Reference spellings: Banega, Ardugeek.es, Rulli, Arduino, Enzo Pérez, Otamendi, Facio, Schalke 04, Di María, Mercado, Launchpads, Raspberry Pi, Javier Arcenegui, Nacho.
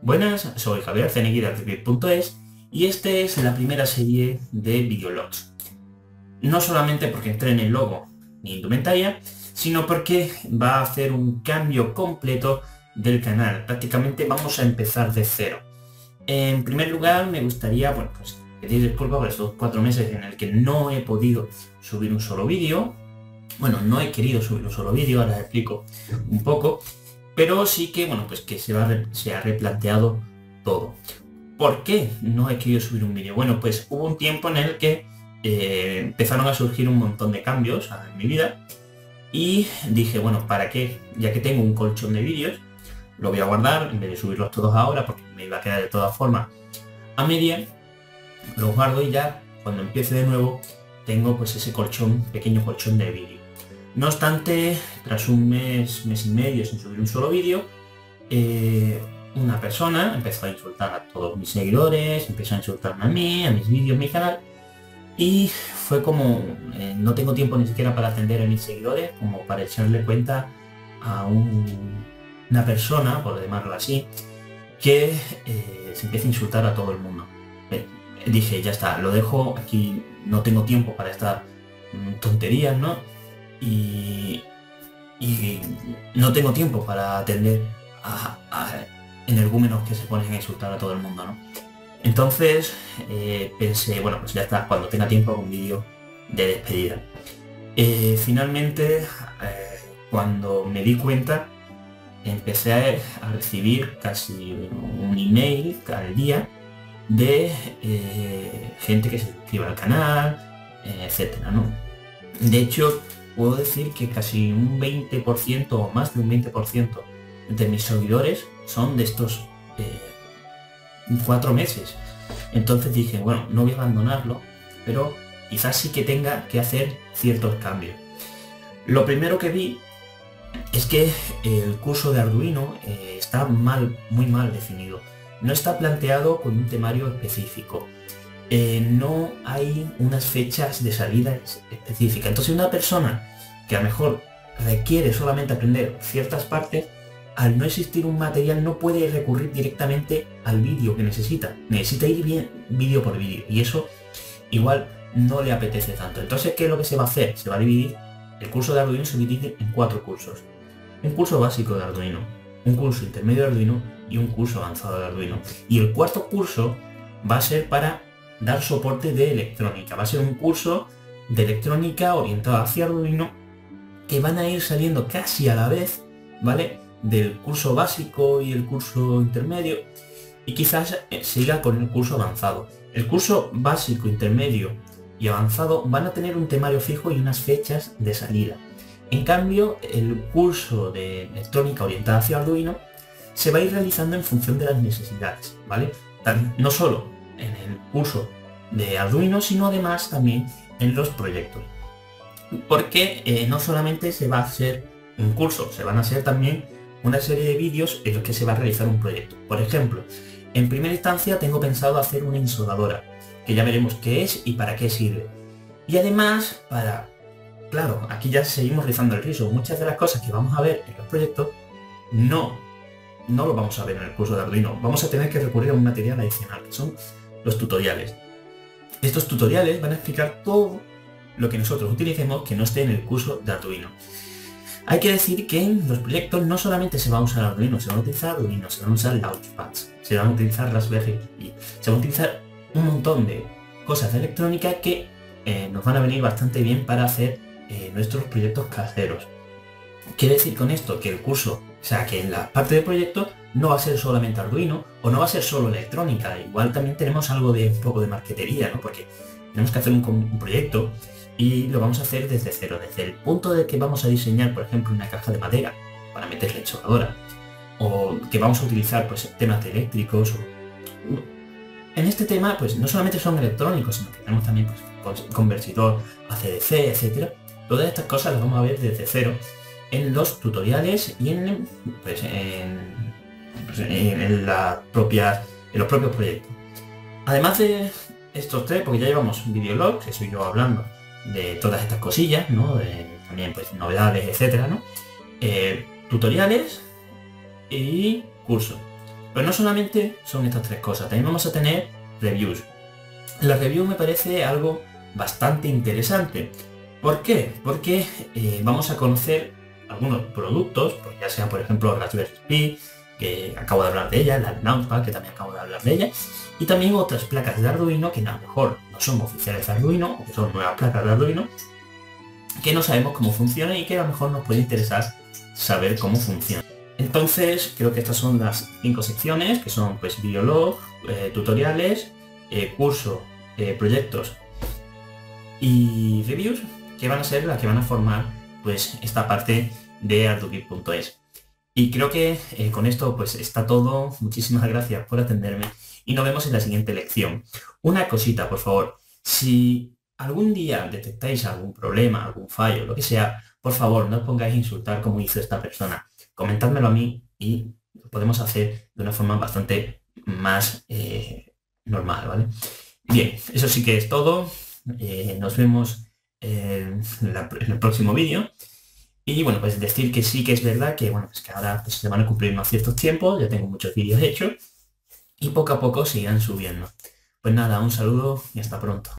Buenas, soy Javier Arcenegui de Ardugeek.es y esta es la primera serie de videologs. No solamente porque entré en el logo ni indumentaria, sino porque va a hacer un cambio completo del canal. Prácticamente vamos a empezar de cero. En primer lugar, me gustaría, bueno, pues pedir disculpas por estos 4 meses en el que no he podido subir un solo vídeo. Bueno, no he querido subir un solo vídeo, ahora os explico un poco. Pero sí que, bueno, pues que se ha replanteado todo. ¿Por qué no he querido subir un vídeo? Bueno, pues hubo un tiempo en el que empezaron a surgir un montón de cambios en mi vida y dije, bueno, ¿para qué? Ya que tengo un colchón de vídeos, lo voy a guardar en vez de subirlos todos ahora porque me iba a quedar de todas formas a media. Los guardo y ya cuando empiece de nuevo tengo pues ese colchón, pequeño colchón de vídeo. No obstante, tras un mes y medio sin subir un solo vídeo, una persona empezó a insultar a todos mis seguidores, empezó a insultarme a mí, a mis vídeos, mi canal, y fue como, no tengo tiempo ni siquiera para atender a mis seguidores, como para echarle cuenta a una persona, por llamarlo así, que se empieza a insultar a todo el mundo. Dije, ya está, lo dejo aquí, no tengo tiempo para estas tonterías, ¿no? Y no tengo tiempo para atender a energúmenos que se ponen a insultar a todo el mundo, ¿no? Entonces pensé, bueno, pues ya está, cuando tenga tiempo hago un vídeo de despedida. Finalmente, cuando me di cuenta, empecé a recibir casi un email al día de gente que se suscriba al canal, etcétera, ¿no? De hecho, puedo decir que casi un 20% o más de un 20% de mis seguidores son de estos 4 meses. Entonces dije, bueno, no voy a abandonarlo, pero quizás sí que tenga que hacer ciertos cambios. Lo primero que vi es que el curso de Arduino está muy mal definido. No está planteado con un temario específico. No hay unas fechas de salida específicas. Entonces una persona que a lo mejor requiere solamente aprender ciertas partes, al no existir un material no puede recurrir directamente al vídeo que necesita. Necesita ir bien vídeo por vídeo y eso igual no le apetece tanto. Entonces, ¿qué es lo que se va a hacer? Se va a dividir, el curso de Arduino se divide en 4 cursos. Un curso básico de Arduino, un curso intermedio de Arduino y un curso avanzado de Arduino. Y el 4.º curso va a ser para dar soporte de electrónica, va a ser un curso de electrónica orientado hacia Arduino que van a ir saliendo casi a la vez, ¿vale? Del curso básico y el curso intermedio y quizás siga con el curso avanzado. El curso básico, intermedio y avanzado van a tener un temario fijo y unas fechas de salida. En cambio, el curso de electrónica orientada hacia Arduino se va a ir realizando en función de las necesidades, ¿vale? No solo en el curso de Arduino, sino además también en los proyectos, porque no solamente se va a hacer un curso, se van a hacer también una serie de vídeos en los que se va a realizar un proyecto. Por ejemplo, en primera instancia tengo pensado hacer una ensoldadora, que ya veremos qué es y para qué sirve. Y además, para, claro, aquí ya seguimos rizando el rizo, muchas de las cosas que vamos a ver en los proyectos no lo vamos a ver en el curso de Arduino, vamos a tener que recurrir a un material adicional, que son los tutoriales. Estos tutoriales van a explicar todo lo que nosotros utilicemos que no esté en el curso de Arduino. Hay que decir que en los proyectos no solamente se va a usar Arduino, se van a utilizar Arduino, se van a usar Launchpads, se van a utilizar Raspberry Pi, se van a utilizar un montón de cosas de electrónica que nos van a venir bastante bien para hacer nuestros proyectos caseros. Quiere decir con esto que el curso, o sea, que en la parte de proyectos no va a ser solamente Arduino o no va a ser solo electrónica, igual también tenemos algo de un poco de marquetería, ¿no? Porque tenemos que hacer un proyecto y lo vamos a hacer desde cero, desde el punto de que vamos a diseñar, por ejemplo, una caja de madera para meter la ensoldadora, o que vamos a utilizar pues temas de eléctricos. En este tema pues no solamente son electrónicos, sino que tenemos también pues, convertidor a CDC, etcétera. Todas estas cosas las vamos a ver desde cero en los tutoriales y en los propios proyectos. Además de estos tres, porque ya llevamos un videolog, que soy yo hablando de todas estas cosillas, ¿no? También pues novedades, etcétera, ¿no? Tutoriales y cursos. Pero no solamente son estas tres cosas, también vamos a tener reviews. La review me parece algo bastante interesante. ¿Por qué? Porque vamos a conocer algunos productos, pues ya sean por ejemplo Raspberry Pi, que acabo de hablar de ella, la Launchpad, que también acabo de hablar de ella, y también otras placas de Arduino que a lo mejor no son oficiales de Arduino, o que son nuevas placas de Arduino, que no sabemos cómo funcionan y que a lo mejor nos puede interesar saber cómo funcionan. Entonces, creo que estas son las 5 secciones, que son pues videolog, tutoriales, curso, proyectos y reviews, que van a ser las que van a formar pues esta parte de Ardugeek.es. Y creo que con esto pues está todo. Muchísimas gracias por atenderme y nos vemos en la siguiente lección. Una cosita, por favor, si algún día detectáis algún problema, algún fallo, lo que sea, por favor, no os pongáis a insultar como hizo esta persona. Comentádmelo a mí y lo podemos hacer de una forma bastante más normal, ¿vale? Bien, eso sí que es todo. Nos vemos en el próximo vídeo. Y bueno, pues decir que sí que es verdad que, bueno, pues que ahora pues se van a cumplir unos ciertos tiempos, ya tengo muchos vídeos hechos y poco a poco se irán subiendo. Pues nada, un saludo y hasta pronto.